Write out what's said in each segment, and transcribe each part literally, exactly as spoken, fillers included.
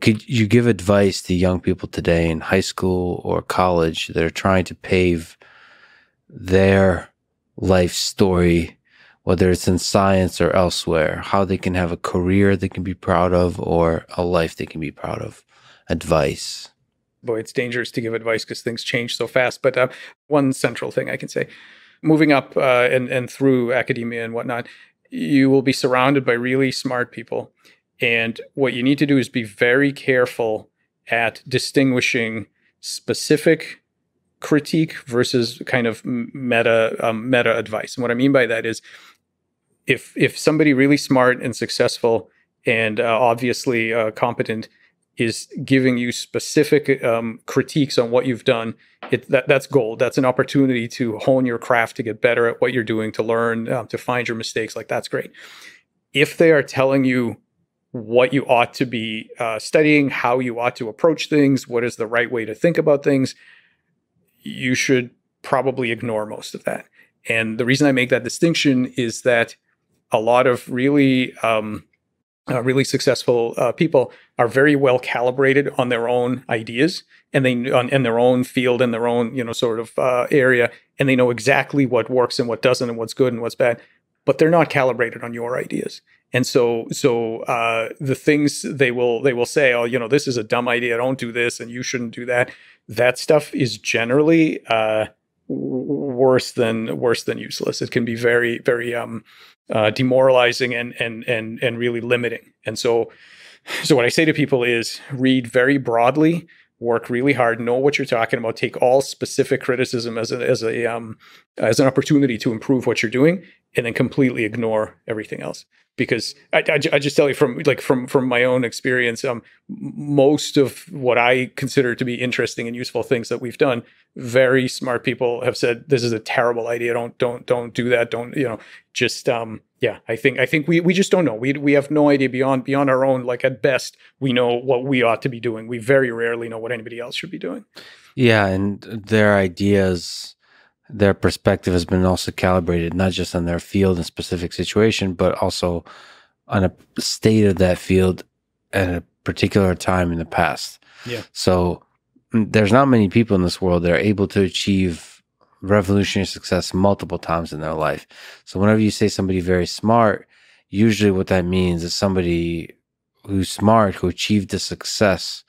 Could you give advice to young people today in high school or college that are trying to pave their life story, whether it's in science or elsewhere, how they can have a career they can be proud of or a life they can be proud of? Advice. Boy, it's dangerous to give advice because things change so fast. But uh, one central thing I can say, moving up uh, and, and through academia and whatnot, you will be surrounded by really smart people. And what you need to do is be very careful at distinguishing specific critique versus kind of meta um, meta advice. And what I mean by that is, if if somebody really smart and successful and uh, obviously uh, competent is giving you specific um, critiques on what you've done, it, that, that's gold. That's an opportunity to hone your craft, to get better at what you're doing, to learn, um, to find your mistakes. Like, that's great. If they are telling you what you ought to be uh, studying, how you ought to approach things, what is the right way to think about things, you should probably ignore most of that. And the reason I make that distinction is that a lot of really, um, uh, really successful uh, people are very well calibrated on their own ideas and they on in their own field and their own, you know, sort of uh, area, and they know exactly what works and what doesn't and what's good and what's bad. But they're not calibrated on your ideas. And so, so uh, the things they will they will say, oh, you know, this is a dumb idea. Don't do this, and you shouldn't do that. That stuff is generally uh, worse than worse than useless. It can be very, very um, uh, demoralizing and and and and really limiting. And so, so what I say to people is, read very broadly, work really hard, know what you're talking about, take all specific criticism as a as a um, as an opportunity to improve what you're doing, and then completely ignore everything else. Because I, I, I just tell you from like from from my own experience, um, most of what I consider to be interesting and useful things that we've done, very smart people have said, this is a terrible idea. Don't don't don't do that. Don't, you know, just um, yeah. I think I think we we just don't know. We we have no idea beyond beyond our own. Like, at best, we know what we ought to be doing. We very rarely know what anybody else should be doing. Yeah, and their ideas, their perspective has been also calibrated, not just on their field and specific situation, but also on a state of that field at a particular time in the past. Yeah. So there's not many people in this world that are able to achieve revolutionary success multiple times in their life. So whenever you say somebody very smart, usually what that means is somebody who's smart, who achieved a success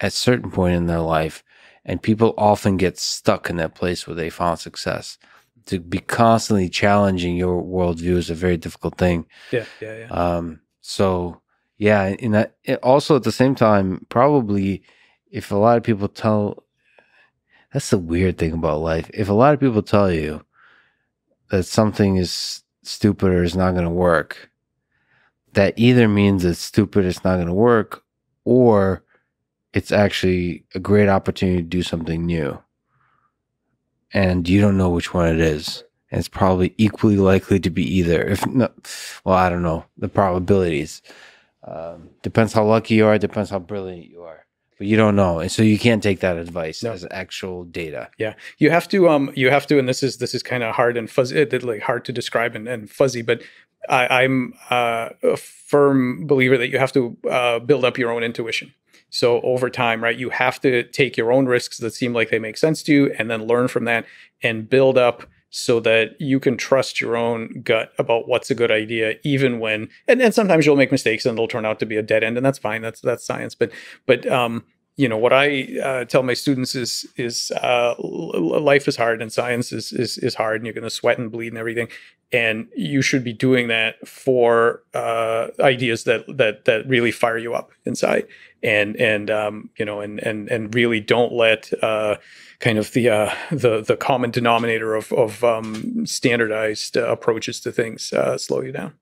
at a certain point in their life. And people often get stuck in that place where they found success. To be constantly challenging your worldview is a very difficult thing. Yeah, yeah, yeah. Um, so, yeah, and that, also at the same time, probably if a lot of people tell, that's the weird thing about life. If a lot of people tell you that something is stupid or is not going to work, that either means it's stupid, it's not going to work, or it's actually a great opportunity to do something new. And you don't know which one it is. And it's probably equally likely to be either. If not, well, I don't know. The probabilities. Um, depends how lucky you are. Depends how brilliant you are. But you don't know. And so you can't take that advice no. as actual data. Yeah. You have to, um, you have to, and this is, this is kind of hard and fuzzy, like hard to describe and, and fuzzy, but I, I'm uh, a firm believer that you have to uh, build up your own intuition. So over time, right, you have to take your own risks that seem like they make sense to you and then learn from that and build up so that you can trust your own gut about what's a good idea, even when, and, and sometimes you'll make mistakes and it'll turn out to be a dead end, and that's fine. That's, that's science. But, but, um, you know, what I uh, tell my students is, is, uh, life is hard and science is, is, is hard, and you're going to sweat and bleed and everything. And you should be doing that for uh, ideas that that that really fire you up inside, and and um, you know, and and and really don't let uh, kind of the uh, the the common denominator of of um, standardized uh, approaches to things uh, slow you down.